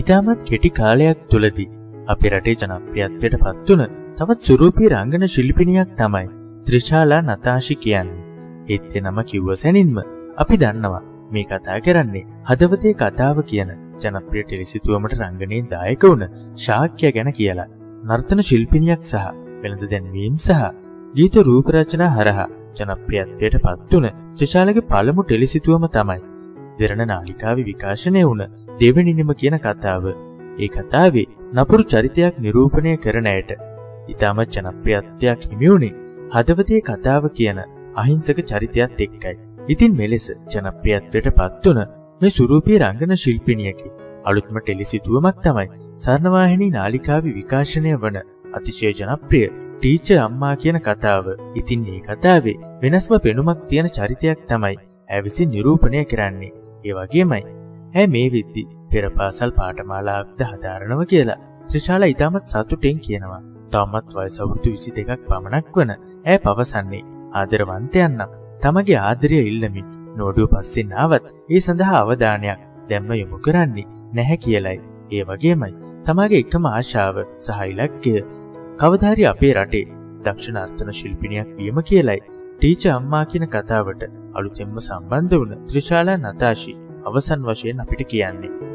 ඉතාමත් කෙටි කාලයක් තුලදී අපේ රටේ ජනප්‍රියත්වයට පත් වුණ තවත් සුරූපී රංගන ශිල්පිනියක් තමයි ත්‍රිශාලා නතාෂි කියන්නේ. ඒත් ඒ නම කිව්ව සැනින්ම අපි දන්නවා මේ කතා කරන්නේ හදවතේ කතාව කියන ජනප්‍රිය ටෙලිසිතුවමට රංගනයේ දායක වුණ ශාක්‍ය ගැන කියලා. නර්තන ශිල්පිනියක් සහ වෙළඳ දැන්වීම් සහ ගීත රූප රචනා හරහා ජනප්‍රියත්වයට පත් වුණ ත්‍රිශාලාගේ පළමු ටෙලිසිතුවම තමයි දෙරණ නාලිකාවේ විකාශනය වුණ දෙවෙනිම කියන කතාව. ඒ කතාවේ නපුරු චරිතයක් නිරූපණය කරන ඇයට ඉතාමත් ජනප්‍රියත්වයක් හිමි වුණේ හදවතේ කතාව කියන අහිංසක චරිතයත් එක්කයි. ඉතින් මෙලෙස ජනප්‍රියත්වයට පත් වුණ මේ සුරූපී රංගන ශිල්පිනියකි අලුත්ම ටෙලිසිතුවමක් තමයි සරණවාහිනී නාලිකාවේ විකාශනය වන අතිශය ජනප්‍රිය ටීචර් අම්මා කියන කතාව. ඉතින් මේ කතාවේ වෙනස්ම පෙනුමක් තියෙන චරිතයක් තමයි ඇය විසින් නිරූපණය කරන්නේ. ඒ වගේමයි ඇය මේ විද්දි පෙර පාසල් පාඨමාලාවක්ද හදාරනවා කියලා ත්‍රිශාලා ඉතාමත් සතුටින් කියනවා. තවමත් වයස අවුරුදු 22ක් පමණක් වන ඇය පවසන්නේ ආදරවන්තයන් නම් තමගේ ආදරය ඉල්ලමින් නෝඩුව පස්සෙන් ආවත් ඒ සඳහා අවධානයක් දැම්ම යොමු කරන්නේ නැහැ කියලයි. ඒ වගේමයි තමාගේ එකම ආශාව සහ ඉලක්කය කවදාහරි අපේ රටේ දක්ෂ නර්තන ශිල්පිනියක් වීම කියලයි. ටීචර් අම්මා කියන කතාවට අලුතෙන්ම සම්බන්ධ වුණ ත්‍රිශාලා නතාෂි අවසන් වශයෙන් අපිට කියන්නේ.